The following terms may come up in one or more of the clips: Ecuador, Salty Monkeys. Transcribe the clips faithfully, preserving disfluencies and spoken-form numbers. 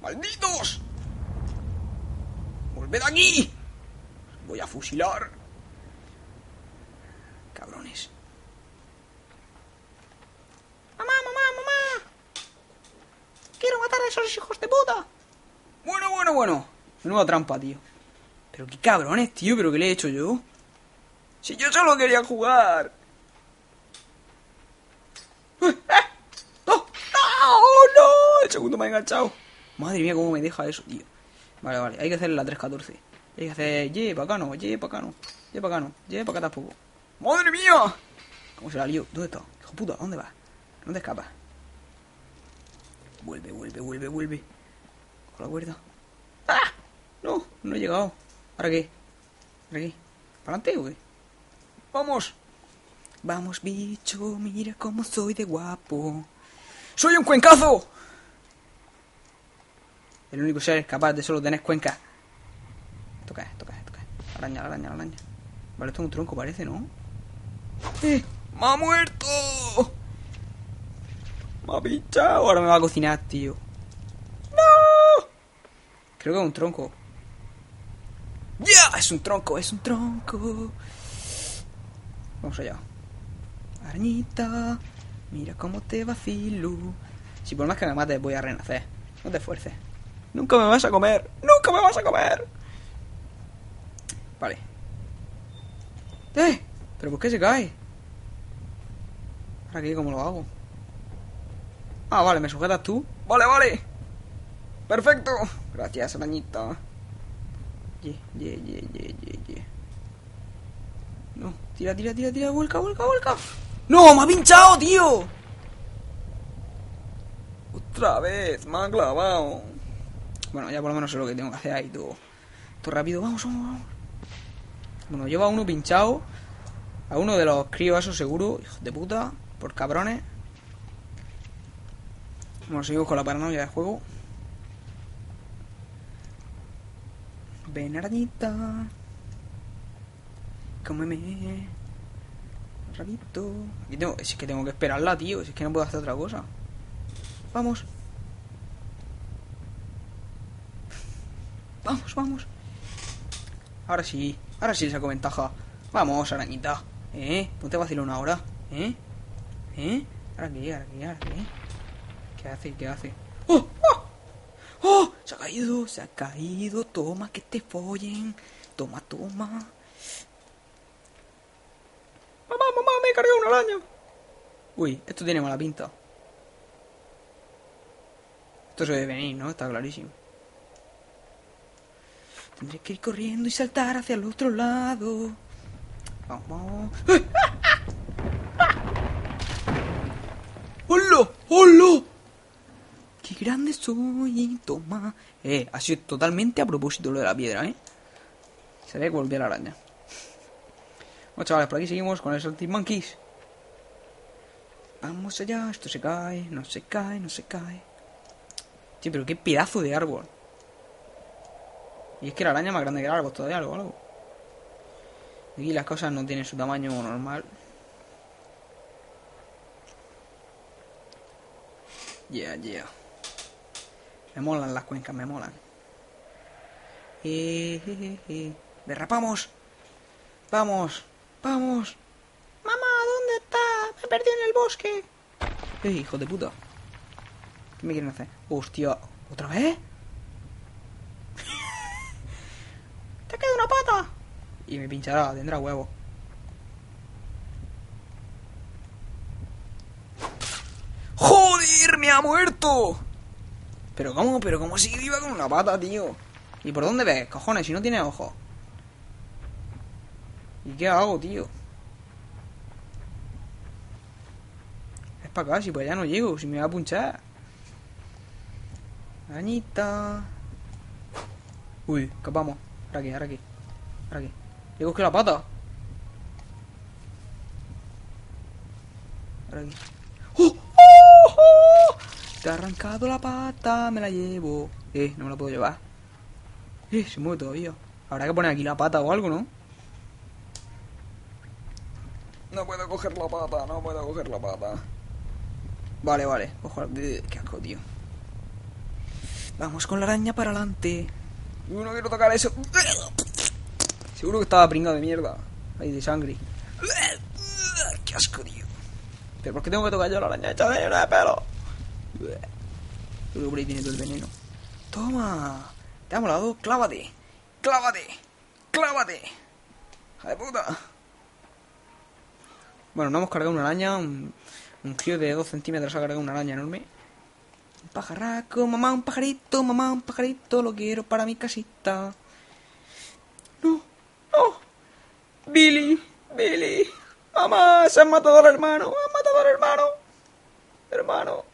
¡Malditos! ¡Volved aquí! Os voy a fusilar. Cabrones. ¡Mamá, mamá, mamá! ¡Quiero matar a esos hijos de puta! Bueno, bueno, bueno. Menuda trampa, tío. Pero qué cabrones, tío. ¿Pero qué le he hecho yo? Si yo solo quería jugar. ¡Eh! ¡No! ¡Oh, no! El segundo me ha enganchado. Madre mía, cómo me deja eso, tío. Vale, vale. Hay que hacer la tres catorce. Hay que hacer... Ye, pa' acá no. Ye, pa' acá no. Ye, pa' acá no. Ye, pa' acá tampoco. ¡Madre mía! ¿Cómo se la lió? ¿Dónde está? Hijo puta, ¿dónde vas? No te escapas. Vuelve, vuelve, vuelve, vuelve. Con la cuerda. ¡Ah! No, no he llegado. ¿Ahora qué? ¿Ahora qué? ¿Para adelante o qué? ¡Vamos! Vamos, bicho, mira cómo soy de guapo. ¡Soy un cuencazo! El único ser capaz de solo tener cuenca. Toca, toca, toca. Araña, araña, araña. Vale, esto es un tronco, parece, ¿no? ¡Eh! ¡Me ha muerto! ¡Me ha pinchado! Ahora me va a cocinar, tío. ¡No! Creo que es un tronco. ¡Ya! Yeah, es un tronco, es un tronco. Vamos allá. Arañita, mira cómo te vacilo. Si por más que me mates voy a renacer. No te esfuerces. Nunca me vas a comer. Nunca me vas a comer. Vale. ¡Eh! ¿Pero por qué se cae? ¿Ahora qué? ¿Cómo lo hago? Ah, vale, me sujetas tú. Vale, vale. Perfecto. Gracias, arañita. Ye, ye, ye, ye, ye, ye. No, tira, tira, tira, tira, vuelca, vuelca, vuelca. ¡No! ¡Me ha pinchado, tío! Otra vez, me ha clavado. Bueno, ya por lo menos sé lo que tengo que hacer ahí, todo. Todo rápido, vamos, vamos, vamos. Bueno, lleva a uno pinchado. A uno de los críos, eso seguro. Hijos de puta, por cabrones. Bueno, seguimos con la paranoia del juego. Ven, arañita. Cómeme. Rabito. Aquí tengo, es que tengo que esperarla, tío. Es que no puedo hacer otra cosa. Vamos. Vamos, vamos. Ahora sí. Ahora sí le saco ventaja. Vamos, arañita. ¿Eh? No te vacilón ahora. ¿Eh? ¿Eh? ¿Ahora qué? ¿Ahora qué? ¿Ahora qué? ¿Qué hace? ¿Qué hace? ¡Oh! ¡Oh! ¡Oh! Se ha caído. Se ha caído. Toma, que te follen. Toma, toma. Mamá, mamá, me he cargado una araña. Uy, esto tiene mala pinta. Esto se debe venir, ¿no? Está clarísimo. Tendré que ir corriendo y saltar hacia el otro lado. Vamos. ¡Hola! ¡Hola! ¡Qué grande soy! Toma. Eh, ha sido totalmente a propósito lo de la piedra, ¿eh? Se ve que volvió la araña. Bueno, chavales, por aquí seguimos con el Salty Monkeys. Vamos allá, esto se cae, no se cae, no se cae. Sí, pero qué pedazo de árbol. Y es que la araña es más grande que el árbol, todavía algo, algo. Aquí las cosas no tienen su tamaño normal. Yeah, yeah. Me molan las cuencas, me molan. Eh, eh, eh. Derrapamos. Vamos. ¡Vamos! ¡Mamá! ¿Dónde está? ¡Me perdí en el bosque! ¡Eh, hijo de puta! ¿Qué me quieren hacer? ¡Hostia! ¿Otra vez? ¡Te queda una pata! Y me pinchará, tendrá huevo. ¡Joder! ¡Me ha muerto! ¿Pero cómo? ¿Pero cómo sigue viva con una pata, tío? ¿Y por dónde ves, cojones? Si no tiene ojos. ¿Y qué hago, tío? Es para acá, si para allá no llego, si me va a punchar. Arañita. Uy, escapamos. Ahora aquí, ahora aquí. Ahora aquí. Le busqué la pata. Ahora aquí. ¡Oh! ¡Oh! ¡Oh! Te ha arrancado la pata, me la llevo. Eh, no me la puedo llevar. Eh, se mueve todavía. Habrá que poner aquí la pata o algo, ¿no? No puedo coger la pata, no puedo coger la pata. Vale, vale. Ojo, qué asco, tío. Vamos con la araña para adelante. Yo no quiero tocar eso. Seguro que estaba pringado de mierda. Ahí de sangre. Qué asco, tío. Pero ¿por qué tengo que tocar yo la araña hecha de pelo? Luego por ahí viene todo el veneno. Toma. Te ha molado. Clávate. Clávate. Clávate. Hija de puta. Bueno, no hemos cargado una araña. Un, un tío de dos centímetros ha cargado una araña enorme. Un pajarraco, mamá, un pajarito, mamá, un pajarito, lo quiero para mi casita. No, no. Billy, Billy. Mamá, se han matado al hermano. Han matado al hermano. Hermano.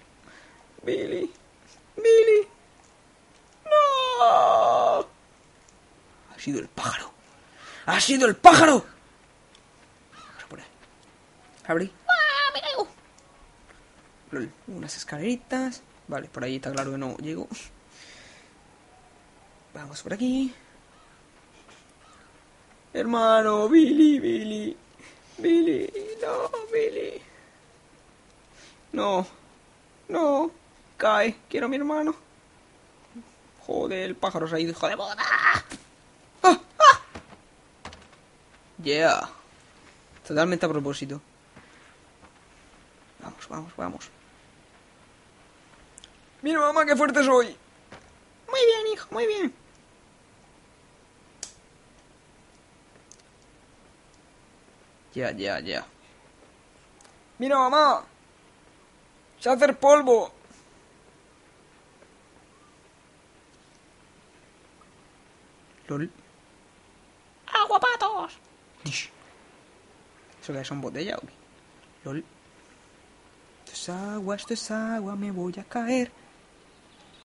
Billy. Billy. No. Ha sido el pájaro. Ha sido el pájaro. Abrí. Lol. Unas escaleritas. Vale, por ahí está claro que no llego. Vamos por aquí. Hermano, Billy, Billy. Billy, no, Billy. No. No. Cae. Quiero a mi hermano. Joder, el pájaro se ha ido, hijo de puta. ¡Ah! ¡Ah! Yeah. Totalmente a propósito. Vamos, vamos, vamos. Mira, mamá, qué fuerte soy. Muy bien, hijo, muy bien. Ya, ya, ya. Mira, mamá. Se hace el polvo. Lol. Aguapatos. Dish. ¿Eso que son botellas o qué? Lol. Esto es agua, esto es agua, me voy a caer.